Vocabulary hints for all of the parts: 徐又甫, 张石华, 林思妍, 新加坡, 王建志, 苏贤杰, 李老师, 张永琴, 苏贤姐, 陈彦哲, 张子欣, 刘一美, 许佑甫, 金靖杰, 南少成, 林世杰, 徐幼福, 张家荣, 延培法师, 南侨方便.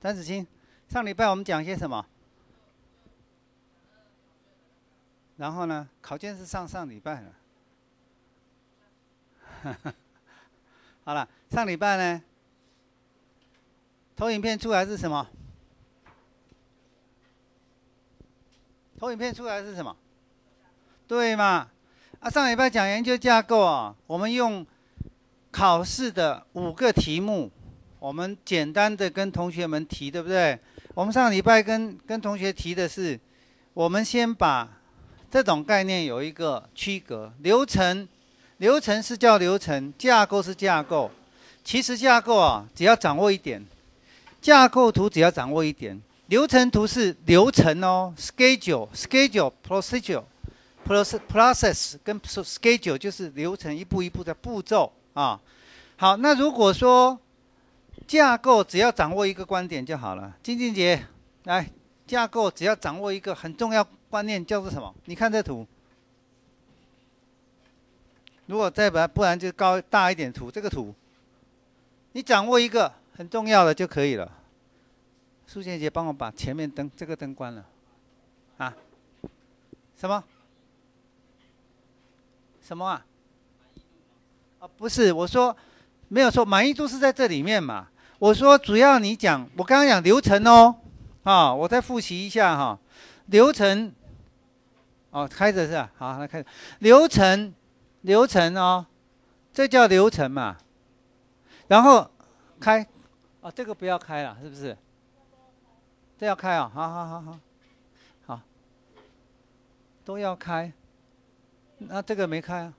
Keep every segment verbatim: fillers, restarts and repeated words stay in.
张子欣，上礼拜我们讲些什么？然后呢，考卷是上上礼拜了。好了，上礼拜呢，投影片出来是什么？投影片出来是什么？对嘛？啊，上礼拜讲研究架构啊，我们用考试的五个题目。 我们简单的跟同学们提，对不对？我们上礼拜跟跟同学提的是，我们先把这种概念有一个区隔，流程，流程是叫流程，架构是架构。其实架构啊，只要掌握一点，架构图只要掌握一点，流程图是流程哦 ，schedule schedule procedure process process 跟 schedule 就是流程一步一步的步骤啊。好，那如果说 架构只要掌握一个观点就好了。金靖杰，来，架构只要掌握一个很重要观念，叫做什么？你看这图。如果再把不然就高大一点图，这个图，你掌握一个很重要的就可以了。苏贤杰，帮我把前面灯这个灯关了。啊？什么？什么啊？啊，不是，我说没有说满意度是在这里面嘛。 我说，主要你讲，我刚刚讲流程哦，啊，我再复习一下哈、啊，流程，哦，开着是吧、啊？好，来开着，流程，流程哦，这叫流程嘛。然后开，哦，这个不要开了，是不是？这要开啊、哦，好好好好，好，都要开，那这个没开啊，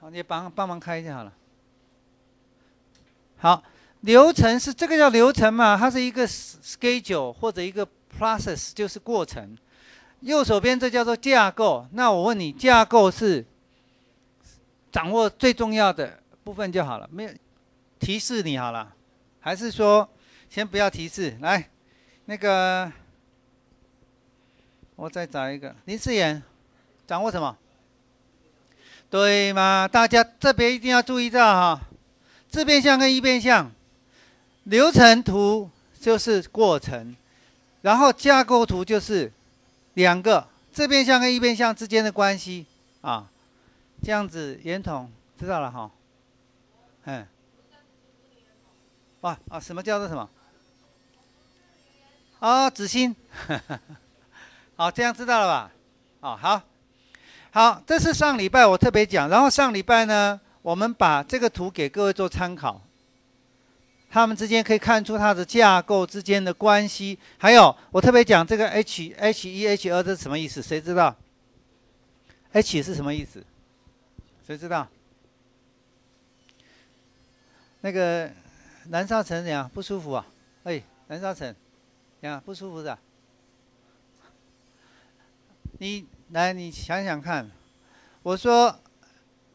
好，你帮帮忙开一下好了。 好，流程是这个叫流程嘛？它是一个 schedule 或者一个 process， 就是过程。右手边这叫做架构。那我问你，架构是掌握最重要的部分就好了，没有提示你好了，还是说先不要提示？来，那个我再找一个林思妍，掌握什么？对嘛？大家这边一定要注意到哈。 自变项跟异变项，流程图就是过程，然后架构图就是两个自变项跟异变项之间的关系啊，这样子圆筒知道了哈，嗯，哇啊，什么叫做什么？哦，子欣，好，这样知道了吧？哦，好，好，这是上礼拜我特别讲，然后上礼拜呢。 我们把这个图给各位做参考，他们之间可以看出它的架构之间的关系。还有，我特别讲这个 H H 一 H 二这是什么意思？谁知道 ？H 是什么意思？谁知道？那个南少成怎样？不舒服啊？哎，南少成，怎样不舒服的、啊？你来，你想想看，我说。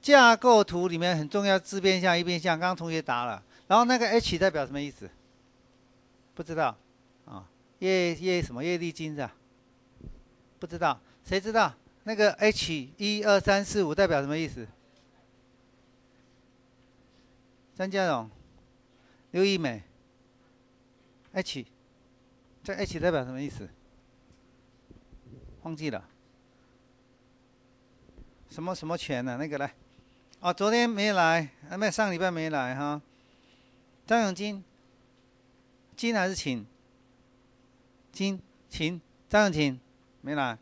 架构图里面很重要，自变项、异变项，刚刚同学答了。然后那个 H 代表什么意思？不知道啊。叶叶什么叶利金的？不知道，谁知道？那个 H 一二三四五代表什么意思？张家荣、刘一美 ，H 这 H 代表什么意思？忘记了。什么什么权呢、啊？那个来。 哦，昨天没来，啊，没上礼拜没来哈。张永金，金还是琴？金琴，张永琴没来。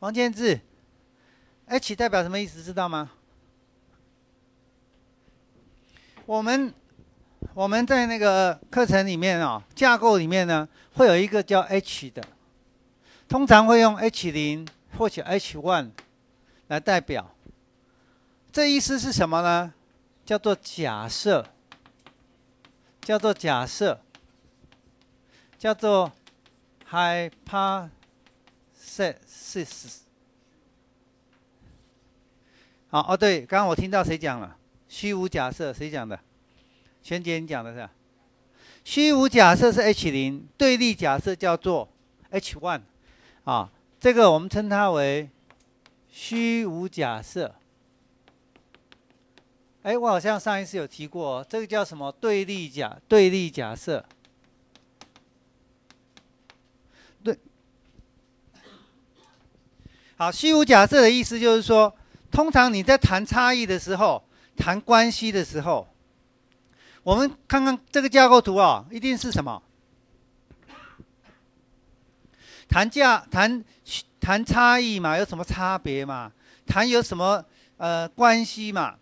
王建志 ，H 代表什么意思？知道吗？我们我们在那个课程里面啊、哦，架构里面呢，会有一个叫 H 的，通常会用 H 零或者 H one。 来代表，这意思是什么呢？叫做假设，叫做假设，叫做 hypothesis。好，哦对，刚刚我听到谁讲了？虚无假设，谁讲的？璇姐你讲的是吧？虚无假设是 H 零，对立假设叫做 H one， 啊，这个我们称它为。 虚无假设，哎，我好像上一次有提过、哦，这个叫什么对立假对立假设。对，好，虚无假设的意思就是说，通常你在谈差异的时候，谈关系的时候，我们看看这个架构图啊、哦，一定是什么？谈价谈谈差异嘛，有什么差别嘛？谈有什么呃关系嘛？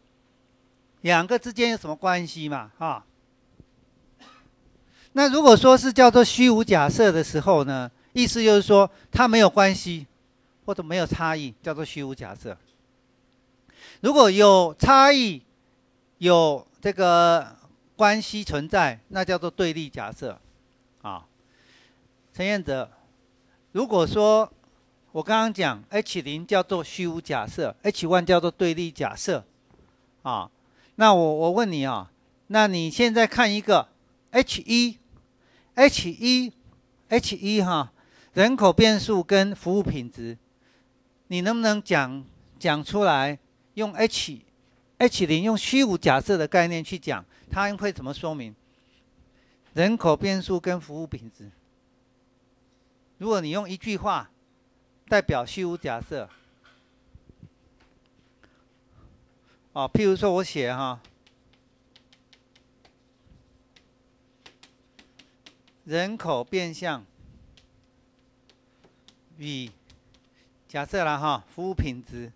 两个之间有什么关系嘛？啊，那如果说是叫做虚无假设的时候呢，意思就是说它没有关系，或者没有差异，叫做虚无假设。如果有差异，有这个关系存在，那叫做对立假设。啊，陈彦哲，如果说我刚刚讲 H 零 叫做虚无假设 ，H 一 叫做对立假设，啊。 那我我问你啊、哦，那你现在看一个 H 一 H 一 H 一 哈，人口变数跟服务品质，你能不能讲讲出来？用 H 零 用虚无假设的概念去讲，它会怎么说明？人口变数跟服务品质。如果你用一句话代表虚无假设。 哦，譬如说我写哈，人口变相与假设啦哈，服务品质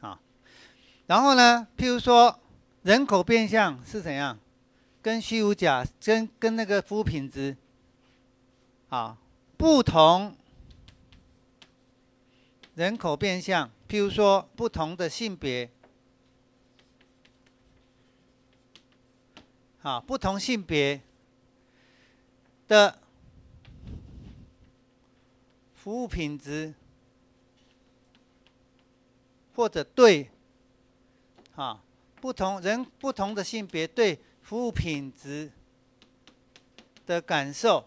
啊，然后呢，譬如说人口变相是怎样，跟虚无假跟跟那个服务品质啊不同。 人口变相，譬如说不同的性别，啊，不同性别的服务品质，或者对，啊，不同人不同的性别对服务品质的感受。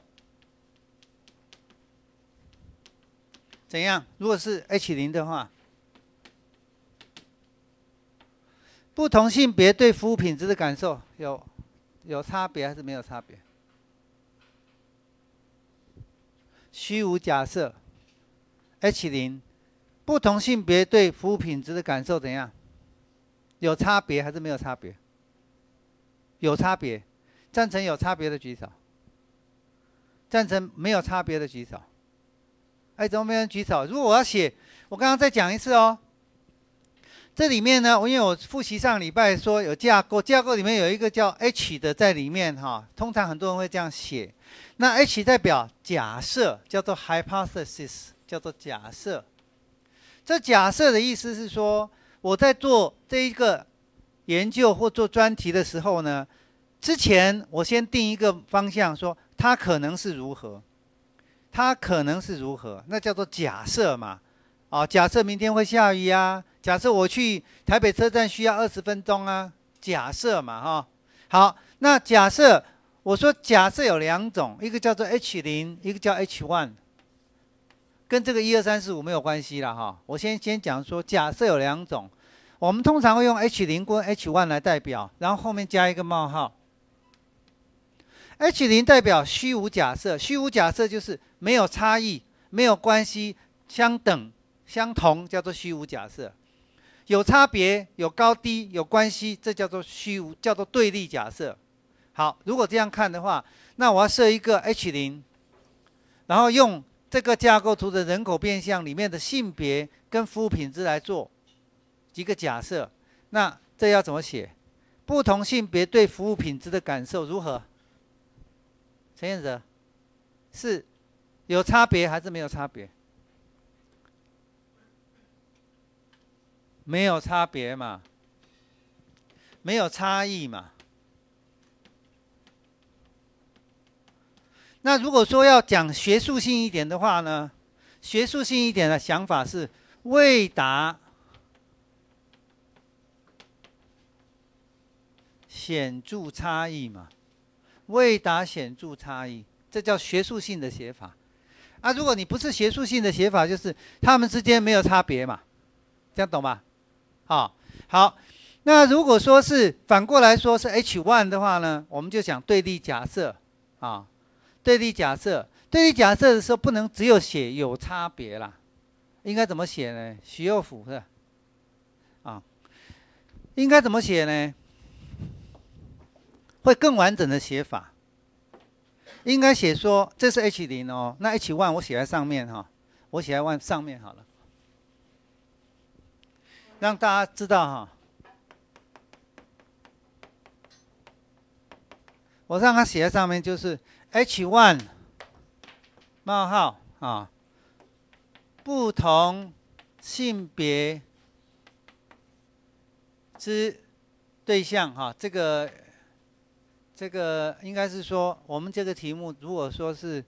怎样？如果是 H 零 的话，不同性别对服务品质的感受有有差别还是没有差别？虚无假设 H 零， 不同性别对服务品质的感受怎样？有差别还是没有差别？有差别，赞成有差别的举手，赞成没有差别的举手。 哎，怎么没人举手？如果我要写，我刚刚再讲一次哦。这里面呢，我因为我复习上礼拜说有架构，架构里面有一个叫 H 的在里面哈、哦。通常很多人会这样写，那 H 代表假设，叫做 hypothesis， 叫做假设。这假设的意思是说，我在做这一个研究或做专题的时候呢，之前我先定一个方向，说它可能是如何。 它可能是如何？那叫做假设嘛，啊、哦，假设明天会下雨啊，假设我去台北车站需要二十分钟啊，假设嘛，哈、哦。好，那假设我说假设有两种，一个叫做 H 零， 一个叫 H 一， 跟这个一二三四五没有关系啦，哈、哦。我先先讲说假设有两种，我们通常会用 H 零 跟 H 一 来代表，然后后面加一个冒号。 H 零 代表虚无假设，虚无假设就是没有差异、没有关系、相等、相同，叫做虚无假设。有差别、有高低、有关系，这叫做虚无，叫做对立假设。好，如果这样看的话，那我要设一个 H 零， 然后用这个架构图的人口变相里面的性别跟服务品质来做一个假设。那这要怎么写？不同性别对服务品质的感受如何？ 陈彦哲，是有差别还是没有差别？没有差别嘛，没有差异嘛。那如果说要讲学术性一点的话呢，学术性一点的想法是未达显著差异嘛。 未达显著差异，这叫学术性的写法。啊，如果你不是学术性的写法，就是它们之间没有差别嘛，这样懂吗？好，好，那如果说是反过来说是 H 一 的话呢，我们就讲对立假设啊，对立假设，对立假设的时候不能只有写有差别啦，应该怎么写呢？徐又甫是吧？啊，应该怎么写呢？会更完整的写法。 应该写说这是 H 零 哦，那 H 一 我写在上面哈、哦，我写在上面好了，让大家知道哈、哦。我让它写在上面就是 H 一 冒号啊，不同性别之对象哈、啊，这个。 这个应该是说，我们这个题目如果说是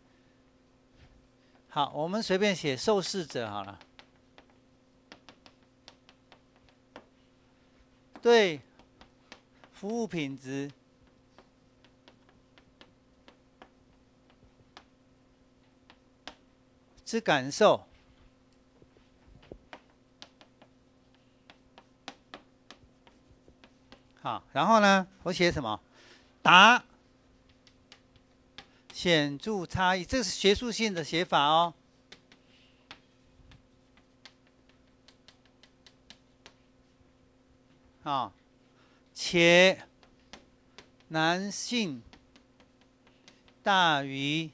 好，我们随便写受试者好了。对服务品质之感受好，然后呢，我写什么？ 答显著差异，这是学术性的写法哦。啊，且男性大于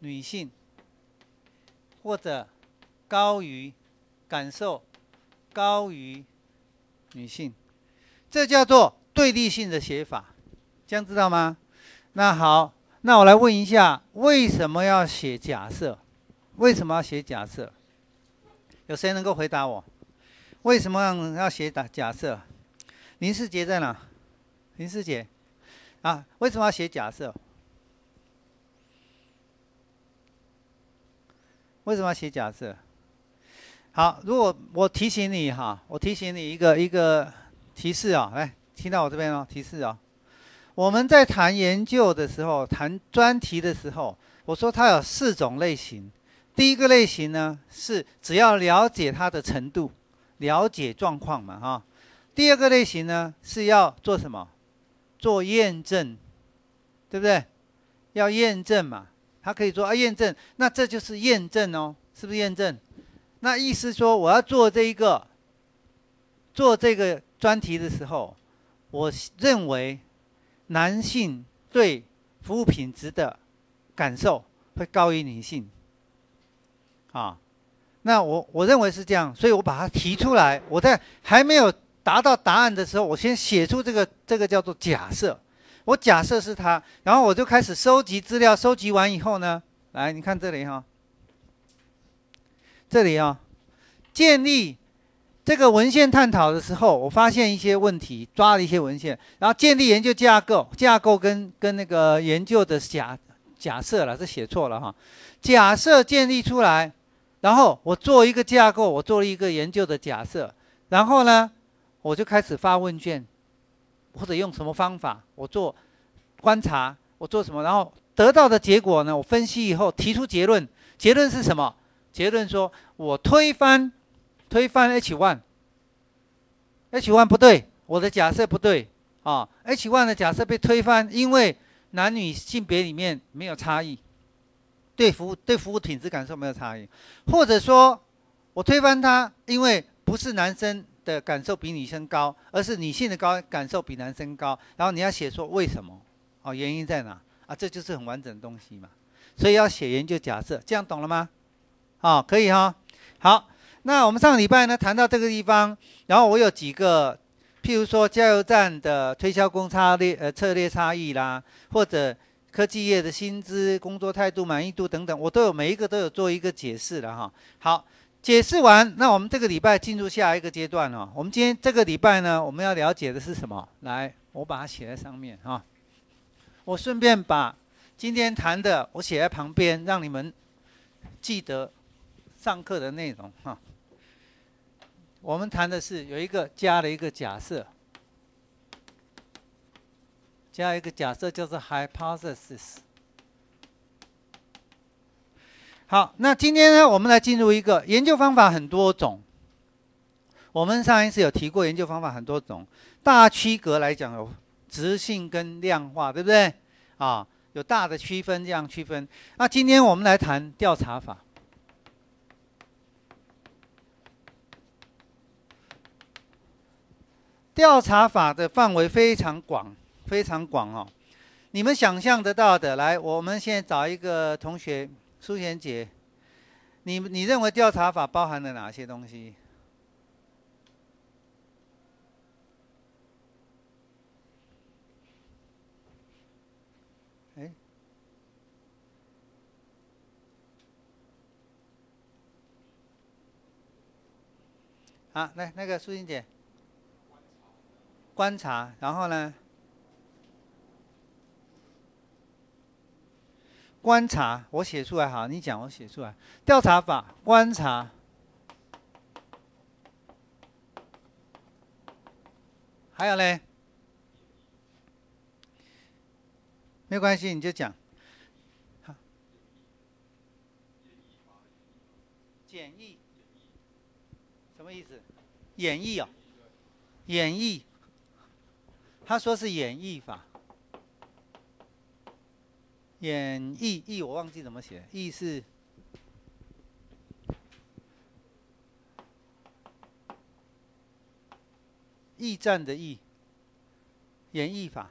女性，或者高于感受高于女性，这叫做对立性的写法。 这样知道吗？那好，那我来问一下，为什么要写假设？为什么要写假设？有谁能够回答我？为什么要写假假设？林世杰在哪？林世杰，啊，为什么要写假设？为什么要写假设？好，如果我提醒你哈，我提醒你一个一个提示啊、哦，来，听到我这边哦，提示哦。 我们在谈研究的时候，谈专题的时候，我说它有四种类型。第一个类型呢是只要了解它的程度，了解状况嘛，哈。第二个类型呢是要做什么？做验证，对不对？要验证嘛，它可以做啊验证，那这就是验证哦，是不是验证？那意思说我要做这一个，做这个专题的时候，我认为。 男性对服务品质的感受会高于女性，啊，那我我认为是这样，所以我把它提出来。我在还没有达到答案的时候，我先写出这个这个叫做假设，我假设是它，然后我就开始收集资料。收集完以后呢，来你看这里哈、哦，这里啊、哦，建立。 这个文献探讨的时候，我发现一些问题，抓了一些文献，然后建立研究架构，架构跟跟那个研究的假假设了，这写错了哈，假设建立出来，然后我做一个架构，我做了一个研究的假设，然后呢，我就开始发问卷，或者用什么方法，我做观察，我做什么，然后得到的结果呢，我分析以后提出结论，结论是什么？结论说我推翻。 推翻 H 一 不对，我的假设不对啊。H 一 的假设被推翻，因为男女性别里面没有差异，对服务对服务品质感受没有差异，或者说，我推翻它，因为不是男生的感受比女生高，而是女性的高感受比男生高。然后你要写说为什么，哦、啊，原因在哪啊？这就是很完整的东西嘛。所以要写研究假设，这样懂了吗？啊，可以哈、哦，好。 那我们上个礼拜呢谈到这个地方，然后我有几个，譬如说加油站的推销工差略呃策略差异啦，或者科技业的薪资、工作态度、满意度等等，我都有每一个都有做一个解释了哈。好，解释完，那我们这个礼拜进入下一个阶段了。我们今天这个礼拜呢，我们要了解的是什么？来，我把它写在上面哈。我顺便把今天谈的我写在旁边，让你们记得上课的内容哈。 我们谈的是有一个加了一个假设，加一个假设就是 hypothesis。好，那今天呢，我们来进入一个研究方法很多种。我们上一次有提过研究方法很多种，大区隔来讲有质性跟量化，对不对？啊，有大的区分，这样区分。那今天我们来谈调查法。 调查法的范围非常广，非常广哦。你们想象得到的，来，我们现在找一个同学，苏贤姐，你你认为调查法包含了哪些东西？哎，好，来，那个苏贤姐。 观察，然后呢？观察，我写出来好，你讲，我写出来。调查法，观察，还有嘞，没关系，你就讲。好，演绎，什么意思？演绎啊、哦，演绎。 他说是演绎法，演绎绎我忘记怎么写，绎是驿站的驿，演绎法，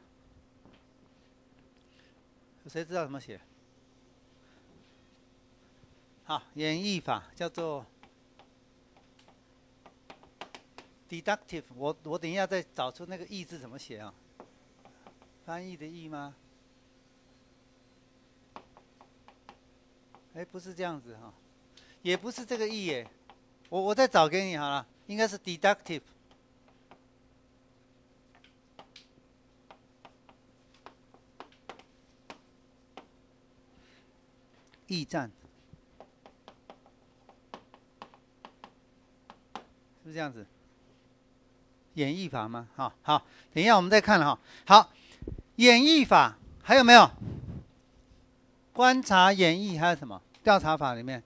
有谁知道怎么写？好，演绎法叫做 deductive， 我我等一下再找出那个“意”字怎么写啊？翻译的“意”吗？哎，不是这样子哈、哦，也不是这个“意”耶，我我再找给你好了，应该是 deductive。驿站，是不是这样子？ 演绎法吗？好好，等一下我们再看哈。好，演绎法还有没有？观察演绎还有什么？调查法里面，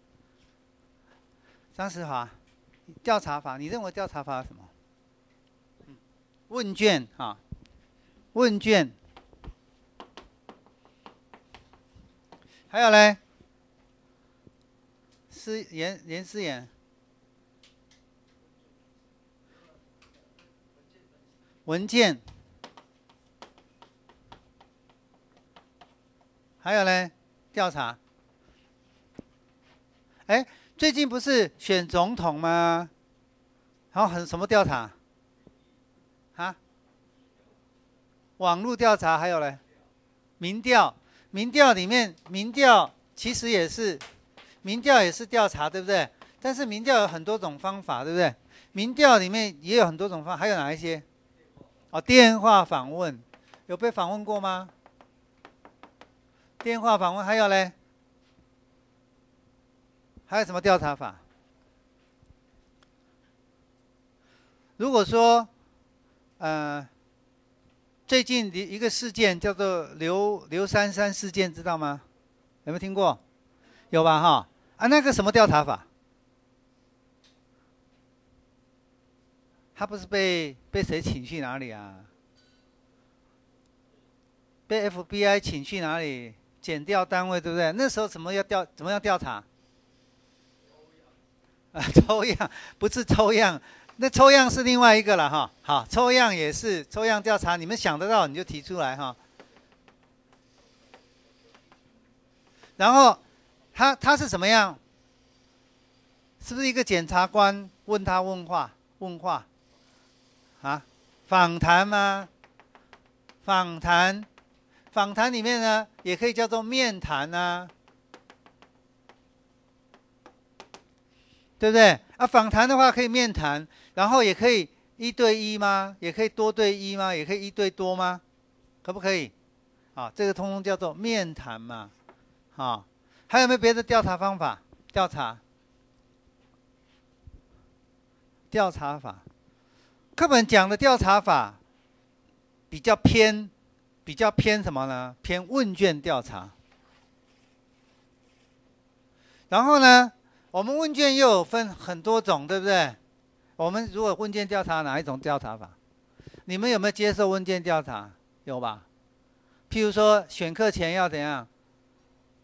张石华，调查法，你认为调查法是什么？嗯，问卷啊，问卷，还有嘞，思言言思言。 文件，还有呢，调查。哎，最近不是选总统吗？然后很什么调查？啊？网络调查，还有呢，民调。民调里面，民调其实也是，民调也是调查，对不对？但是民调有很多种方法，对不对？民调里面也有很多种方法，还有哪一些？ 哦，电话访问有被访问过吗？电话访问还有嘞，还有什么调查法？如果说，呃，最近的一个事件叫做刘刘珊珊事件，知道吗？有没有听过？有吧哈？啊，那个什么调查法？ 他不是被被谁请去哪里啊？被 F B I 请去哪里？检调单位对不对？那时候怎么要调？怎么样调查？啊，抽样不是抽样，那抽样是另外一个了哈。好，抽样也是抽样调查，你们想得到你就提出来哈。然后他他是怎么样？是不是一个检察官问他问话问话？ 啊，访谈吗？访谈，访谈里面呢，也可以叫做面谈啊，对不对？啊，访谈的话可以面谈，然后也可以一对一吗？也可以多对一吗？也可以一对多吗？可不可以？啊，这个通通叫做面谈嘛。啊，还有没有别的调查方法？调查，调查法。 课本讲的调查法比较偏，比较偏什么呢？偏问卷调查。然后呢，我们问卷又有分很多种，对不对？我们如果问卷调查哪一种调查法？你们有没有接受问卷调查？有吧？譬如说选课前要怎样？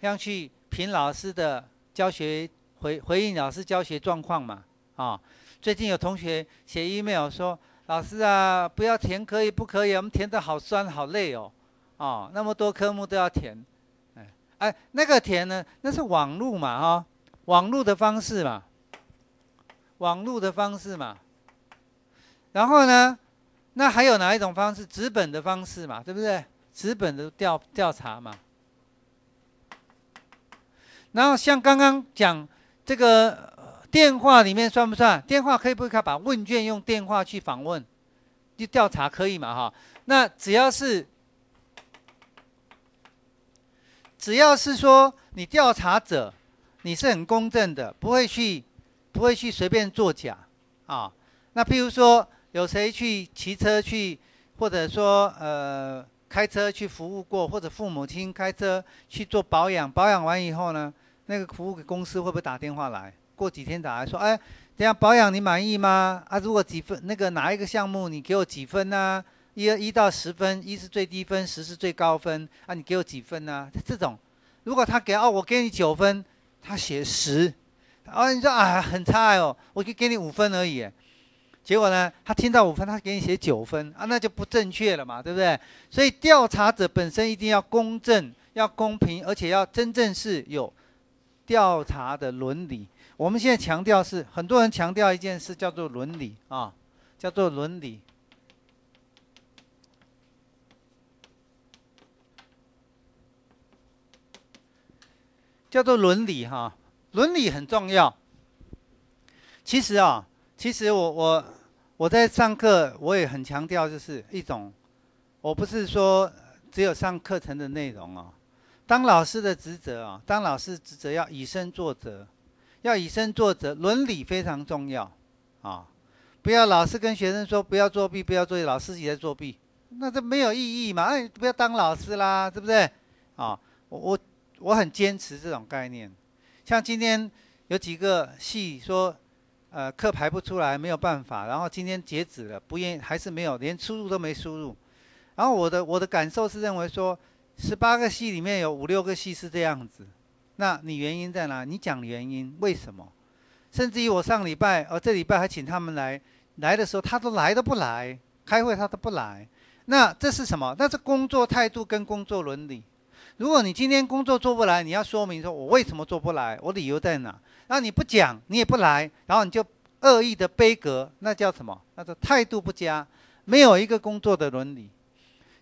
要去评老师的教学回回应老师教学状况嘛？啊、哦，最近有同学写 email 说，老师啊，不要填可以不可以？我们填得好酸好累哦，哦，那么多科目都要填。 哎，那个填呢？那是网路嘛，哈、哦，网路的方式嘛，网路的方式嘛。然后呢，那还有哪一种方式？纸本的方式嘛，对不对？纸本的调调查嘛。然后像刚刚讲这个电话里面算不算？电话可以不可以把问卷用电话去访问，去调查可以嘛，哈、哦？那只要是。 只要是说你调查者，你是很公正的，不会去不会去随便作假啊。那譬如说有谁去骑车去，或者说呃开车去服务过，或者父母亲开车去做保养，保养完以后呢，那个服务公司会不会打电话来？过几天打来说，哎，等下保养你满意吗？啊，如果几分那个哪一个项目你给我几分啊？ 一、一到十分，一是最低分，十是最高分啊！你给我几分呢、啊？这种，如果他给哦，我给你九分，他写十，哦，你说啊很差哦，我就给你五分而已。结果呢，他听到五分，他给你写九分啊，那就不正确了嘛，对不对？所以调查者本身一定要公正、要公平，而且要真正是有调查的伦理。我们现在强调是很多人强调一件事，叫做伦理啊，叫做伦理。 叫做伦理哈，伦理很重要。其实啊，其实我我我在上课，我也很强调，就是一种，我不是说只有上课程的内容哦。当老师的职责啊，当老师职责要以身作则，要以身作则，伦理非常重要啊！不要老师跟学生说不要作弊，不要作弊，老师自己在作弊，那这没有意义嘛？哎，不要当老师啦，对不对？啊，我我。 我很坚持这种概念，像今天有几个系说，呃，课排不出来，没有办法，然后今天截止了，不愿意还是没有，连输入都没输入。然后我的我的感受是认为说，十八个系里面有五六个系是这样子，那你原因在哪？你讲原因，为什么？甚至于我上礼拜，呃、哦，这礼拜还请他们来，来的时候他都来都不来，开会他都不来，那这是什么？那是工作态度跟工作伦理。 如果你今天工作做不来，你要说明说我为什么做不来，我理由在哪？然后你不讲，你也不来，然后你就恶意的杯葛，那叫什么？那叫态度不佳，没有一个工作的伦理。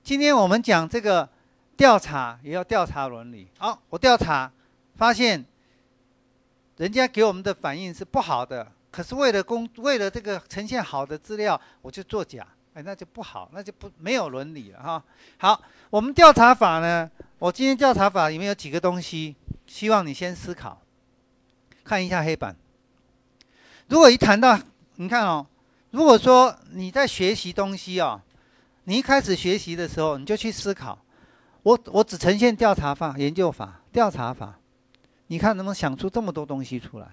今天我们讲这个调查，也要调查伦理。好，我调查发现，人家给我们的反应是不好的，可是为了工，为了这个呈现好的资料，我就作假，哎，那就不好，那就不没有伦理了哈。好，我们调查法呢？ 我今天调查法里面有几个东西，希望你先思考，看一下黑板。如果一谈到，你看哦，如果说你在学习东西哦，你一开始学习的时候你就去思考，我我只呈现调查法、研究法、调查法，你看能不能想出这么多东西出来？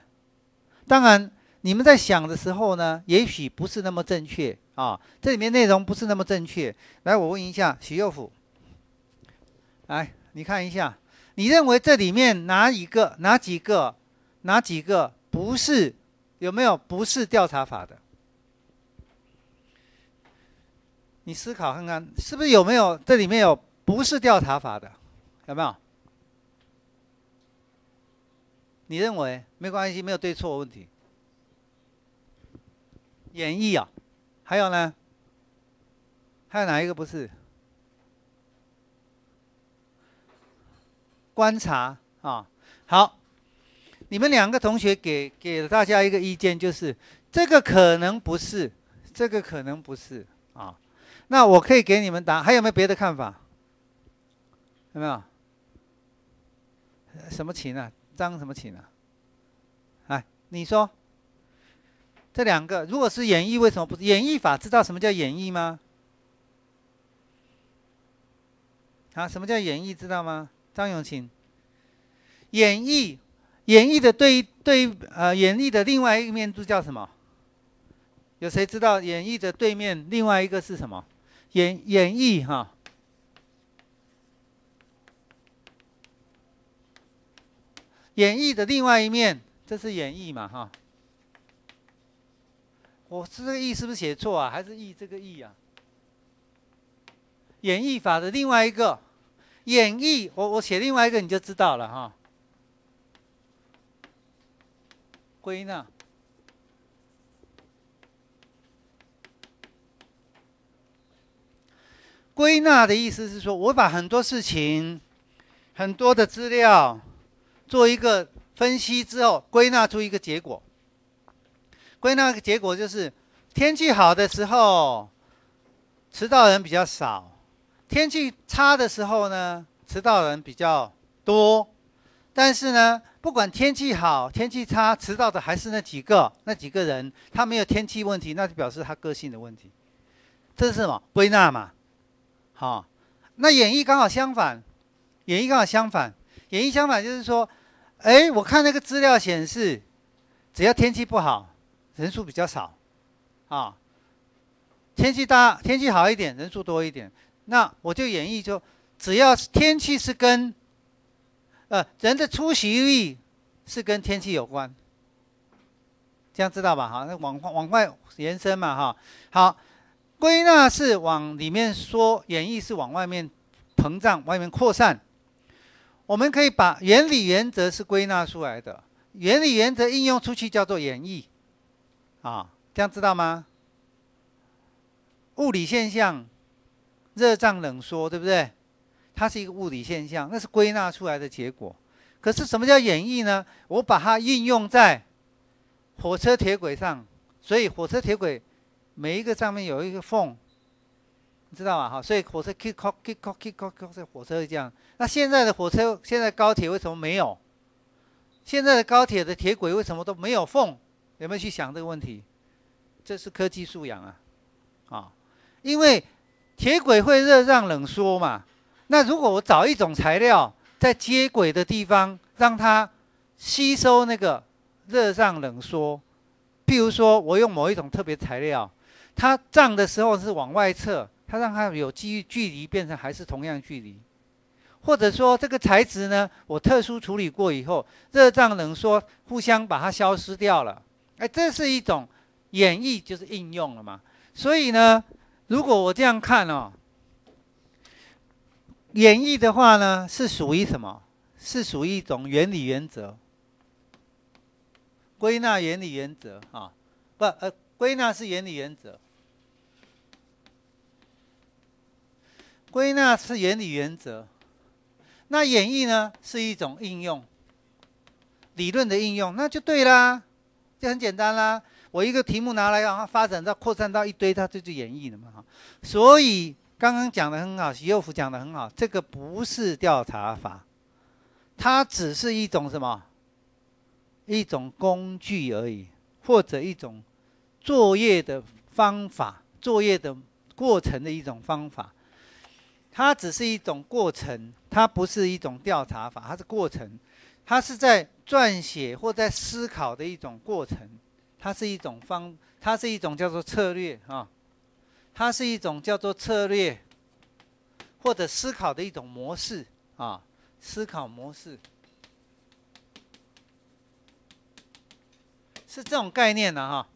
当然，你们在想的时候呢，也许不是那么正确啊，这里面内容不是那么正确。来，我问一下许佑甫。 来，你看一下，你认为这里面哪一个、哪几个、哪几个不是？有没有不是调查法的？你思考看看，是不是有没有这里面有不是调查法的？有没有？你认为没关系，没有对错问题。演绎啊，还有呢？还有哪一个不是？ 观察啊，好，你们两个同学给给了大家一个意见，就是这个可能不是，这个可能不是啊。那我可以给你们答，还有没有别的看法？有没有？什么琴啊？张什么琴啊？哎，你说这两个如果是演绎，为什么不是？演绎法知道什么叫演绎吗？啊，什么叫演绎？知道吗？ 张永琴，演绎演绎的对对呃，演绎的另外一面就叫什么？有谁知道演绎的对面另外一个是什么？演演绎哈。 演绎的另外一面，这是演绎嘛哈？我这个“绎”是不是写错啊？还是“绎”这个“绎”啊？演绎法的另外一个演绎，我我写另外一个你就知道了哈。归纳，归纳的意思是说，我把很多事情、很多的资料。 做一个分析之后，归纳出一个结果。归纳的结果就是：天气好的时候，迟到人比较少；天气差的时候呢，迟到人比较多。但是呢，不管天气好、天气差，迟到的还是那几个、那几个人。他没有天气问题，那就表示他个性的问题。这是什么？归纳嘛。好、哦，那演绎刚好相反。演绎刚好相反。演绎相反就是说。 哎，我看那个资料显示，只要天气不好，人数比较少，啊，天气大，天气好一点，人数多一点，那我就演绎就，只要天气是跟，呃，人的出席率是跟天气有关，这样知道吧？哈，那往往外延伸嘛，哈，好，归纳是往里面说，演绎是往外面膨胀，外面扩散。 我们可以把原理原则是归纳出来的，原理原则应用出去叫做演绎，啊，这样知道吗？物理现象，热胀冷缩，对不对？它是一个物理现象，那是归纳出来的结果。可是什么叫演绎呢？我把它应用在火车铁轨上，所以火车铁轨每一个上面有一个缝。 知道吧？哈，所以火车 kick off kick off kick off kick off， 这火车会这样。那现在的火车，现在高铁为什么没有？现在的高铁的铁轨为什么都没有缝？有没有去想这个问题？这是科技素养啊，啊，因为铁轨会热胀冷缩嘛。那如果我找一种材料，在接轨的地方让它吸收那个热胀冷缩，譬如说我用某一种特别材料，它胀的时候是往外侧。 它让它有距距离变成还是同样距离，或者说这个材质呢，我特殊处理过以后，热胀冷缩互相把它消失掉了，哎，这是一种演绎，就是应用了嘛。所以呢，如果我这样看哦，演绎的话呢，是属于什么？是属于一种原理原则，归纳原理原则啊，不呃，归纳是原理原则。 归纳是原理原则，那演绎呢是一种应用，理论的应用，那就对啦，就很简单啦。我一个题目拿来，让它发展到扩散到一堆，它就就演绎了嘛。所以刚刚讲的很好，徐幼福讲的很好，这个不是调查法，它只是一种什么？一种工具而已，或者一种作业的方法，作业的过程的一种方法。 它只是一种过程，它不是一种调查法，它是过程，它是在撰写或在思考的一种过程，它是一种方，它是一种叫做策略啊，它是一种叫做策略或者思考的一种模式啊，思考模式是这种概念的哈。